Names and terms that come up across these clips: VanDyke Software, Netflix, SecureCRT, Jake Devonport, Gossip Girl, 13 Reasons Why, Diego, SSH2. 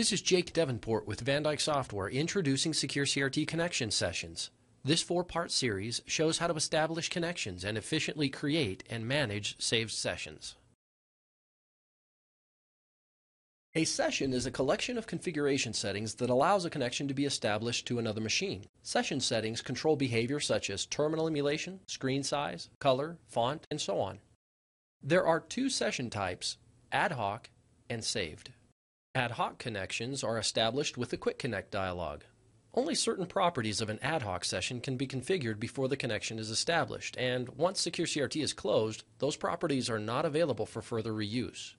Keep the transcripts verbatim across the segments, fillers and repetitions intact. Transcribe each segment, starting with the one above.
This is Jake Devonport with VanDyke Software introducing SecureCRT connection sessions. This four-part series shows how to establish connections and efficiently create and manage saved sessions. A session is a collection of configuration settings that allows a connection to be established to another machine. Session settings control behavior such as terminal emulation, screen size, color, font, and so on. There are two session types, ad hoc and saved. Ad hoc connections are established with the Quick Connect dialog. Only certain properties of an ad hoc session can be configured before the connection is established, and once SecureCRT is closed, those properties are not available for further reuse.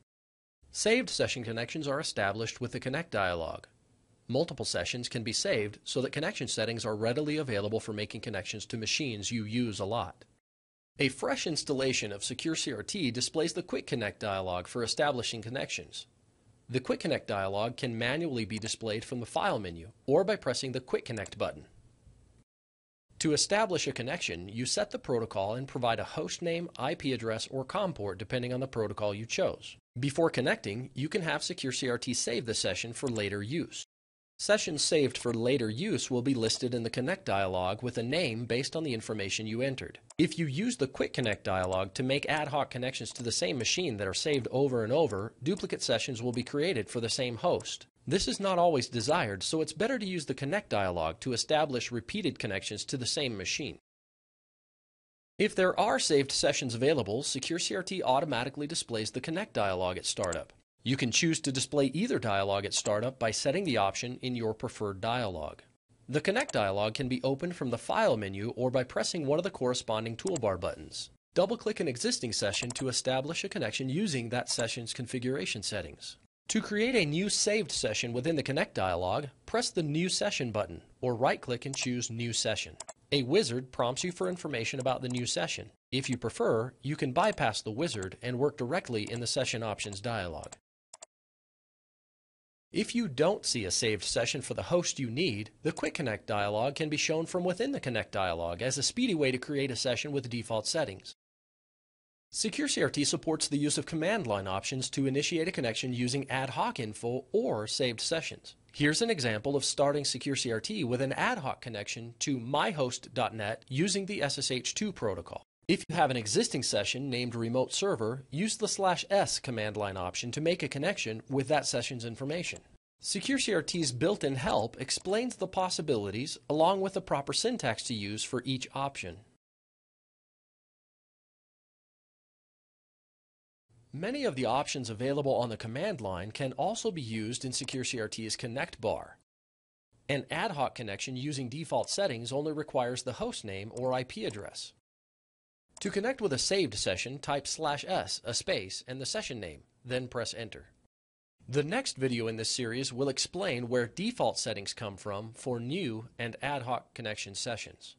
Saved session connections are established with the Connect dialog. Multiple sessions can be saved so that connection settings are readily available for making connections to machines you use a lot. A fresh installation of SecureCRT displays the Quick Connect dialog for establishing connections. The Quick Connect dialog can manually be displayed from the File menu or by pressing the Quick Connect button. To establish a connection, you set the protocol and provide a host name, I P address, or COM port depending on the protocol you chose. Before connecting, you can have SecureCRT save the session for later use. Sessions saved for later use will be listed in the Connect dialog with a name based on the information you entered. If you use the Quick Connect dialog to make ad hoc connections to the same machine that are saved over and over, duplicate sessions will be created for the same host. This is not always desired, so it's better to use the Connect dialog to establish repeated connections to the same machine. If there are saved sessions available, SecureCRT automatically displays the Connect dialog at startup. You can choose to display either dialog at startup by setting the option in your preferred dialog. The Connect dialog can be opened from the File menu or by pressing one of the corresponding toolbar buttons. Double-click an existing session to establish a connection using that session's configuration settings. To create a new saved session within the Connect dialog, press the New Session button or right-click and choose New Session. A wizard prompts you for information about the new session. If you prefer, you can bypass the wizard and work directly in the Session Options dialog. If you don't see a saved session for the host you need, the Quick Connect dialog can be shown from within the Connect dialog as a speedy way to create a session with default settings. SecureCRT supports the use of command line options to initiate a connection using ad hoc info or saved sessions. Here's an example of starting SecureCRT with an ad hoc connection to my host dot net using the S S H two protocol. If you have an existing session named Remote Server, use the slash S command line option to make a connection with that session's information. SecureCRT's built-in help explains the possibilities along with the proper syntax to use for each option. Many of the options available on the command line can also be used in SecureCRT's Connect bar. An ad hoc connection using default settings only requires the host name or I P address. To connect with a saved session, type slash S, a space, and the session name, then press Enter. The next video in this series will explain where default settings come from for new and ad hoc connection sessions.